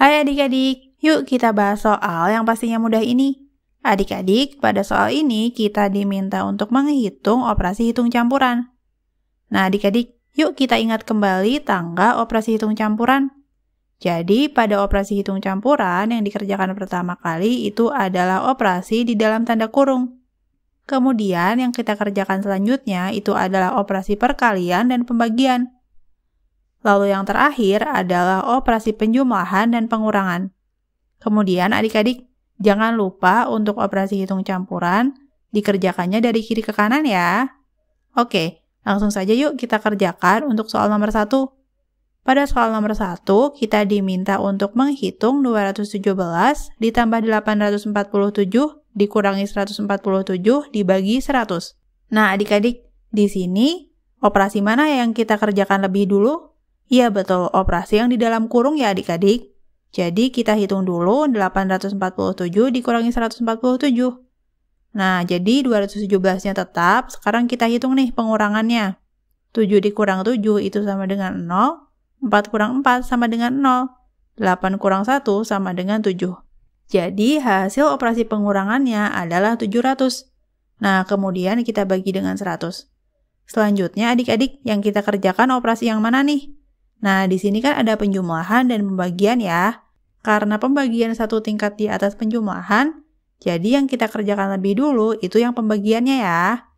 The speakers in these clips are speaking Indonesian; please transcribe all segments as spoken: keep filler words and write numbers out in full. Hai adik-adik, yuk kita bahas soal yang pastinya mudah ini. Adik-adik, pada soal ini kita diminta untuk menghitung operasi hitung campuran. Nah adik-adik, yuk kita ingat kembali tangga operasi hitung campuran. Jadi pada operasi hitung campuran yang dikerjakan pertama kali itu adalah operasi di dalam tanda kurung. Kemudian yang kita kerjakan selanjutnya itu adalah operasi perkalian dan pembagian. Lalu yang terakhir adalah operasi penjumlahan dan pengurangan. Kemudian adik-adik, jangan lupa untuk operasi hitung campuran, dikerjakannya dari kiri ke kanan ya. Oke, langsung saja yuk kita kerjakan untuk soal nomor satu. Pada soal nomor satu, kita diminta untuk menghitung dua ratus tujuh belas ditambah delapan ratus empat puluh tujuh dikurangi seratus empat puluh tujuh dibagi seratus. Nah adik-adik, di sini operasi mana yang kita kerjakan lebih dulu? Iya betul, operasi yang di dalam kurung ya adik-adik. Jadi kita hitung dulu delapan ratus empat puluh tujuh dikurangi seratus empat puluh tujuh. Nah, jadi dua ratus tujuh belas-nya tetap, sekarang kita hitung nih pengurangannya. tujuh dikurang tujuh itu sama dengan nol, empat kurang empat sama dengan nol, delapan kurang satu sama dengan tujuh. Jadi hasil operasi pengurangannya adalah tujuh ratus. Nah, kemudian kita bagi dengan seratus. Selanjutnya adik-adik, yang kita kerjakan operasi yang mana nih? Nah, di sini kan ada penjumlahan dan pembagian ya. Karena pembagian satu tingkat di atas penjumlahan, jadi yang kita kerjakan lebih dulu itu yang pembagiannya ya.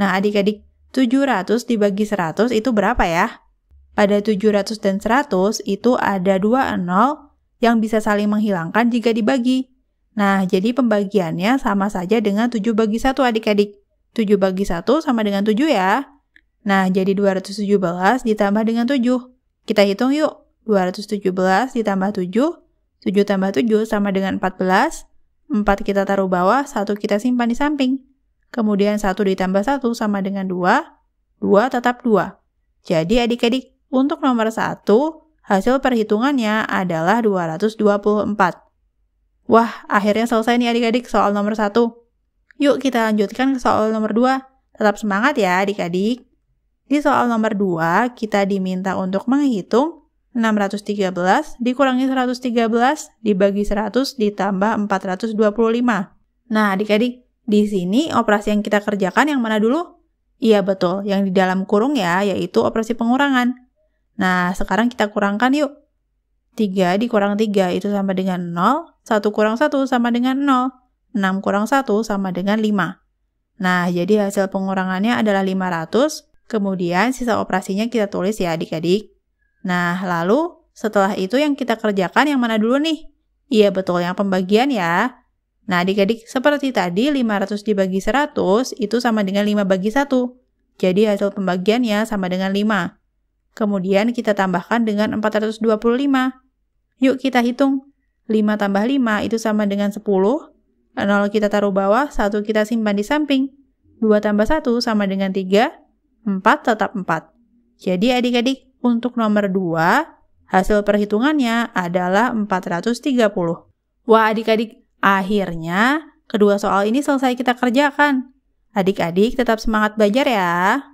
Nah, adik-adik, tujuh ratus dibagi seratus itu berapa ya? Pada tujuh ratus dan seratus itu ada dua nol yang bisa saling menghilangkan jika dibagi. Nah, jadi pembagiannya sama saja dengan tujuh bagi satu adik-adik. tujuh bagi satu sama dengan tujuh ya. Nah, jadi dua ratus tujuh belas ditambah dengan tujuh. Kita hitung yuk, dua ratus tujuh belas ditambah tujuh, tujuh tambah tujuh sama dengan empat belas, empat kita taruh bawah, satu kita simpan di samping. Kemudian satu ditambah satu sama dengan dua, dua tetap dua. Jadi adik-adik, untuk nomor satu, hasil perhitungannya adalah dua ratus dua puluh empat. Wah, akhirnya selesai nih adik-adik soal nomor satu. Yuk kita lanjutkan ke soal nomor dua. Tetap semangat ya adik-adik. Di soal nomor dua, kita diminta untuk menghitung enam ratus tiga belas dikurangi seratus tiga belas dibagi seratus ditambah empat ratus dua puluh lima. Nah, adik-adik, di sini operasi yang kita kerjakan yang mana dulu? Iya betul, yang di dalam kurung ya, yaitu operasi pengurangan. Nah, sekarang kita kurangkan yuk. tiga dikurang tiga itu sama dengan nol, satu kurang satu sama dengan nol, enam kurang satu sama dengan lima. Nah, jadi hasil pengurangannya adalah lima ratus. Kemudian sisa operasinya kita tulis ya adik-adik. Nah, lalu setelah itu yang kita kerjakan yang mana dulu nih? Iya betul, yang pembagian ya. Nah adik-adik, seperti tadi lima ratus dibagi seratus itu sama dengan lima bagi satu. Jadi hasil pembagiannya sama dengan lima. Kemudian kita tambahkan dengan empat ratus dua puluh lima. Yuk kita hitung. lima tambah lima itu sama dengan sepuluh. nol kita taruh bawah, satu kita simpan di samping. dua tambah satu sama dengan tiga. empat tetap empat. Jadi adik-adik, untuk nomor dua, hasil perhitungannya adalah empat ratus tiga puluh. Wah adik-adik, akhirnya kedua soal ini selesai kita kerjakan. Adik-adik tetap semangat belajar ya.